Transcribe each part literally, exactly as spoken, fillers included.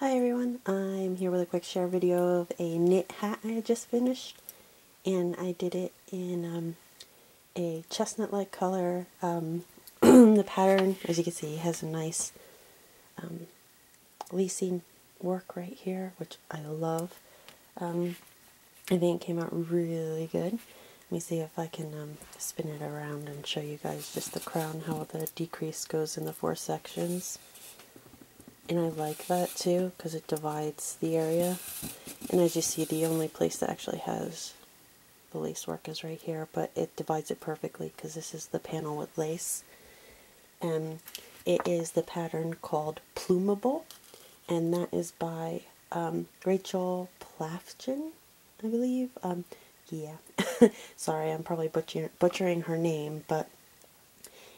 Hi everyone, I'm here with a quick share video of a knit hat I had just finished, and I did it in um, a chestnut-like color. Um, the pattern, as you can see, has a nice um, lacing work right here, which I love. Um, I think it came out really good. Let me see if I can um, spin it around and show you guys just the crown, how the decrease goes in the four sections. And I like that too, because it divides the area. And as you see, the only place that actually has the lace work is right here, but it divides it perfectly because this is the panel with lace. And it is the pattern called Plumable, and that is by um, Rachel Plafgen, I believe. Um, yeah, sorry, I'm probably butcher butchering her name, but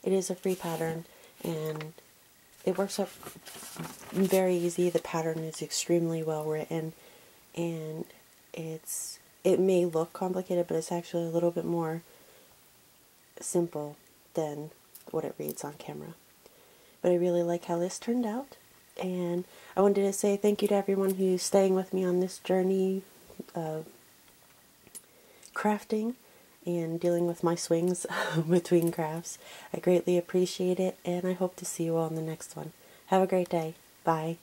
it is a free pattern, and it works up very easy. The pattern is extremely well written, and it's it may look complicated, but it's actually a little bit more simple than what it reads on camera. But I really like how this turned out, and I wanted to say thank you to everyone who's staying with me on this journey of crafting and dealing with my swings between crafts. I greatly appreciate it, and I hope to see you all in the next one. Have a great day. Bye.